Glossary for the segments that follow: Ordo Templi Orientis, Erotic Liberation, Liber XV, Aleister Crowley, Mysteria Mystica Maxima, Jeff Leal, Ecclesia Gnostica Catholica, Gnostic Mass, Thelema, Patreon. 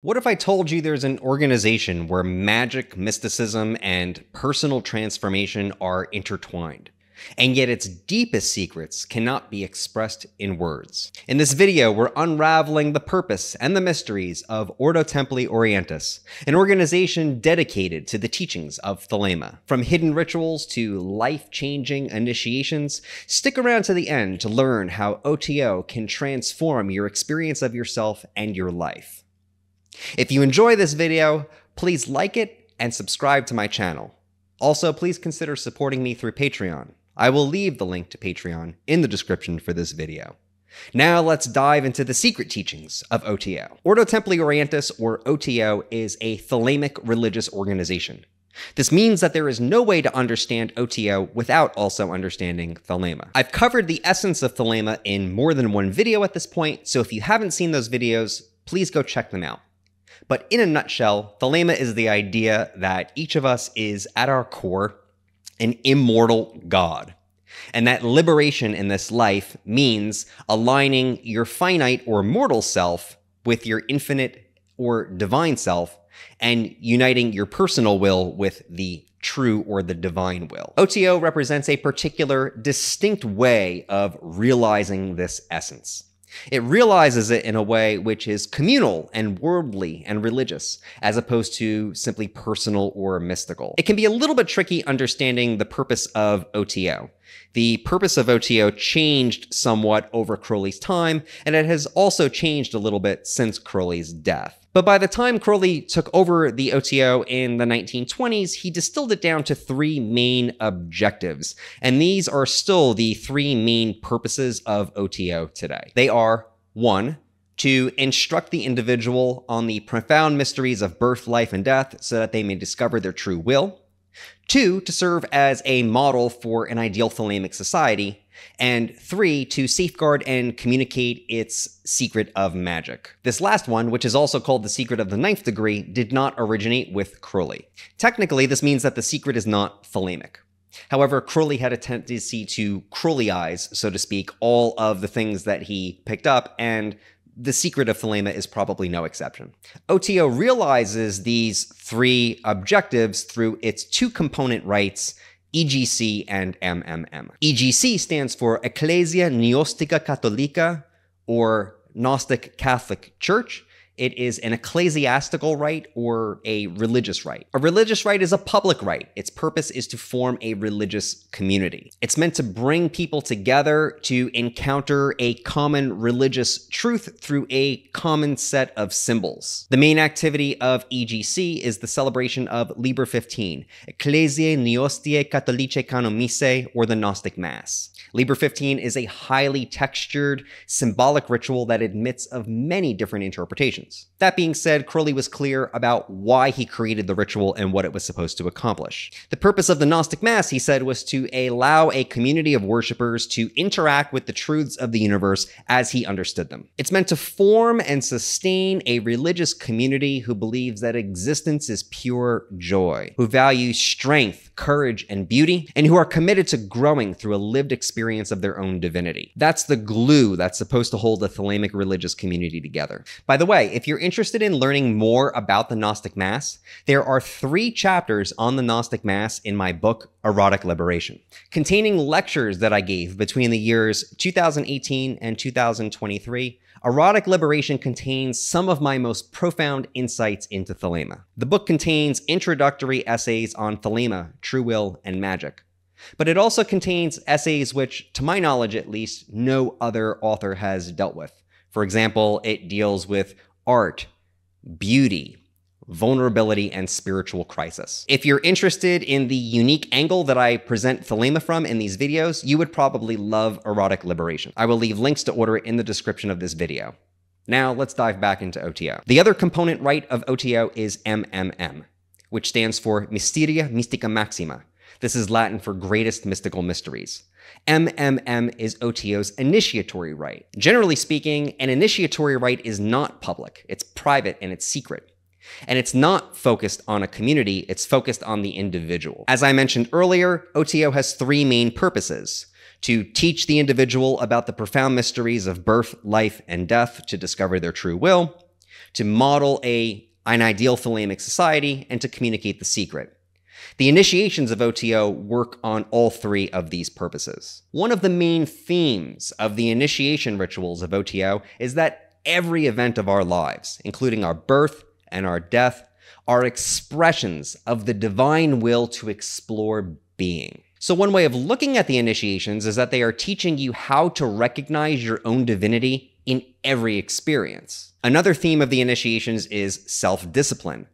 What if I told you there's an organization where magic, mysticism, and personal transformation are intertwined, and yet its deepest secrets cannot be expressed in words? In this video, we're unraveling the purpose and the mysteries of Ordo Templi Orientis, an organization dedicated to the teachings of Thelema. From hidden rituals to life-changing initiations, stick around to the end to learn how OTO can transform your experience of yourself and your life. If you enjoy this video, please like it and subscribe to my channel. Also, please consider supporting me through Patreon. I will leave the link to Patreon in the description for this video. Now let's dive into the secret teachings of OTO. Ordo Templi Orientis, or OTO, is a Thelemic religious organization. This means that there is no way to understand OTO without also understanding Thelema. I've covered the essence of Thelema in more than one video at this point, so if you haven't seen those videos, please go check them out. But in a nutshell, Thelema is the idea that each of us is, at our core, an immortal god, and that liberation in this life means aligning your finite or mortal self with your infinite or divine self, and uniting your personal will with the true or the divine will. OTO represents a particular, distinct way of realizing this essence. It realizes it in a way which is communal and worldly and religious, as opposed to simply personal or mystical. It can be a little bit tricky understanding the purpose of OTO. The purpose of OTO changed somewhat over Crowley's time, and it has also changed a little bit since Crowley's death. But by the time Crowley took over the OTO in the 1920s, he distilled it down to three main objectives, and these are still the three main purposes of OTO today. They are: 1. To instruct the individual on the profound mysteries of birth, life, and death so that they may discover their true will. 2. To serve as a model for an ideal Thelemic society. And 3, to safeguard and communicate its secret of magic. This last one, which is also called the secret of the ninth degree, did not originate with Crowley. Technically, this means that the secret is not Thelemic. However, Crowley had a tendency to Crowleyize, so to speak, all of the things that he picked up, and the secret of Thelema is probably no exception. OTO realizes these three objectives through its two-component rites, EGC and MMM. EGC stands for Ecclesia Gnostica Catholica, or Gnostic Catholic Church. It is an ecclesiastical rite, or a religious rite. A religious rite is a public rite. Its purpose is to form a religious community. It's meant to bring people together to encounter a common religious truth through a common set of symbols. The main activity of EGC is the celebration of Liber XV, Ecclesiae Gnosticae Catholicae Canon Missae, or the Gnostic Mass. Liber XV is a highly textured, symbolic ritual that admits of many different interpretations. That being said, Crowley was clear about why he created the ritual and what it was supposed to accomplish. The purpose of the Gnostic Mass, he said, was to allow a community of worshipers to interact with the truths of the universe as he understood them. It's meant to form and sustain a religious community who believes that existence is pure joy, who values strength, courage, and beauty, and who are committed to growing through a lived experience of their own divinity. That's the glue that's supposed to hold the Thelemic religious community together. By the way, if you're interested in learning more about the Gnostic Mass, there are 3 chapters on the Gnostic Mass in my book, Erotic Liberation, containing lectures that I gave between the years 2018 and 2023. Erotic Liberation contains some of my most profound insights into Thelema. The book contains introductory essays on Thelema, true will, and magic. But it also contains essays which, to my knowledge at least, no other author has dealt with. For example, it deals with art, beauty, vulnerability, and spiritual crisis. If you're interested in the unique angle that I present Thelema from in these videos, you would probably love Erotic Liberation. I will leave links to order it in the description of this video. Now let's dive back into OTO. The other component rite of OTO is MMM, which stands for Mysteria Mystica Maxima. This is Latin for greatest mystical mysteries. MMM is OTO's initiatory rite. Generally speaking, an initiatory rite is not public. It's private and it's secret. And it's not focused on a community, it's focused on the individual. As I mentioned earlier, OTO has 3 main purposes: to teach the individual about the profound mysteries of birth, life, and death to discover their true will, to model an ideal Thelemic society, and to communicate the secret. The initiations of OTO work on all three of these purposes. One of the main themes of the initiation rituals of OTO is that every event of our lives, including our birth and our death, are expressions of the divine will to explore being. So one way of looking at the initiations is that they are teaching you how to recognize your own divinity in every experience. Another theme of the initiations is self-discipline.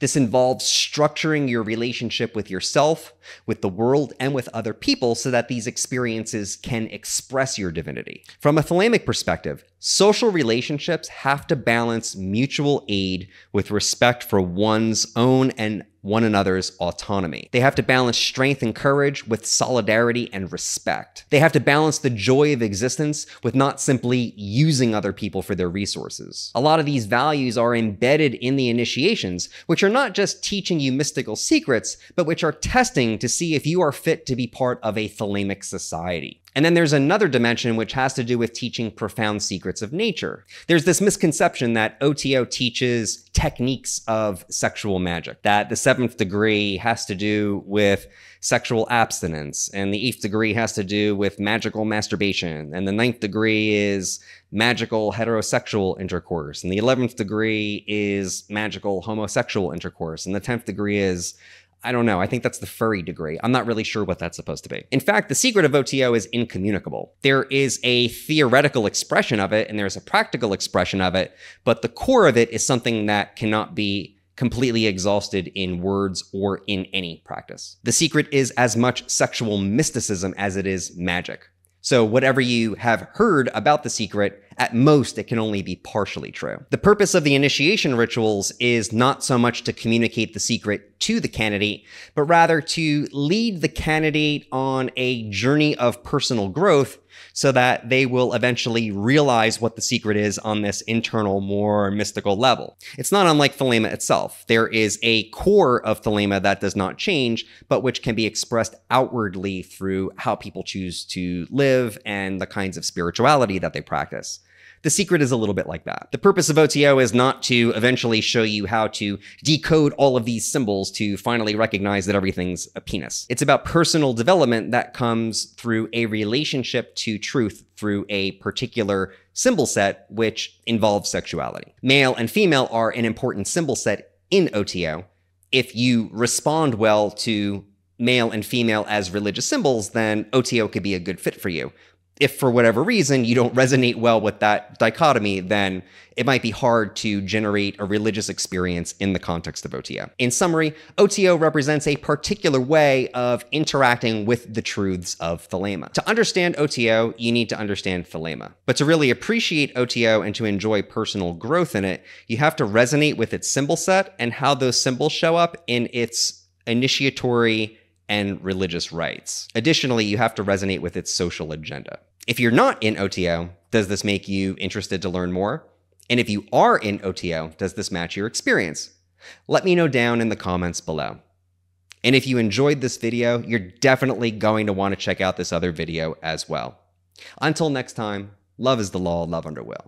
This involves structuring your relationship with yourself, with the world, and with other people so that these experiences can express your divinity. From a Thelemic perspective, social relationships have to balance mutual aid with respect for one's own and one another's autonomy. They have to balance strength and courage with solidarity and respect. They have to balance the joy of existence with not simply using other people for their resources. A lot of these values are embedded in the initiations, which are not just teaching you mystical secrets, but which are testing to see if you are fit to be part of a Thelemic society. And then there's another dimension which has to do with teaching profound secrets of nature. There's this misconception that OTO teaches techniques of sexual magic, that the 7th degree has to do with sexual abstinence, and the 8th degree has to do with magical masturbation, and the 9th degree is magical heterosexual intercourse, and the 11th degree is magical homosexual intercourse, and the 10th degree is, I don't know, I think that's the furry degree. I'm not really sure what that's supposed to be. In fact, the secret of OTO is incommunicable. There is a theoretical expression of it and there's a practical expression of it, but the core of it is something that cannot be completely exhausted in words or in any practice. The secret is as much sexual mysticism as it is magic. So whatever you have heard about the secret, at most, it can only be partially true. The purpose of the initiation rituals is not so much to communicate the secret to the candidate, but rather to lead the candidate on a journey of personal growth so that they will eventually realize what the secret is on this internal, more mystical level. It's not unlike Thelema itself. There is a core of Thelema that does not change, but which can be expressed outwardly through how people choose to live and the kinds of spirituality that they practice. The secret is a little bit like that. The purpose of OTO is not to eventually show you how to decode all of these symbols to finally recognize that everything's a penis. It's about personal development that comes through a relationship to truth through a particular symbol set, which involves sexuality. Male and female are an important symbol set in OTO. If you respond well to male and female as religious symbols, then OTO could be a good fit for you. If for whatever reason you don't resonate well with that dichotomy, then it might be hard to generate a religious experience in the context of OTO. In summary, OTO represents a particular way of interacting with the truths of Thelema. To understand OTO, you need to understand Thelema. But to really appreciate OTO and to enjoy personal growth in it, you have to resonate with its symbol set and how those symbols show up in its initiatory and religious rites. Additionally, you have to resonate with its social agenda. If you're not in OTO, does this make you interested to learn more? And if you are in OTO, does this match your experience? Let me know down in the comments below. And if you enjoyed this video, you're definitely going to want to check out this other video as well. Until next time, love is the law, love under will.